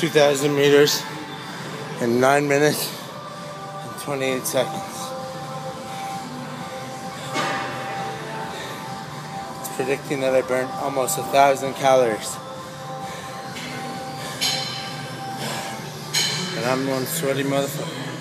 2,000 meters in 9 minutes and 28 seconds. It's predicting that I burned almost 1,000 calories. And I'm one sweaty motherfucker.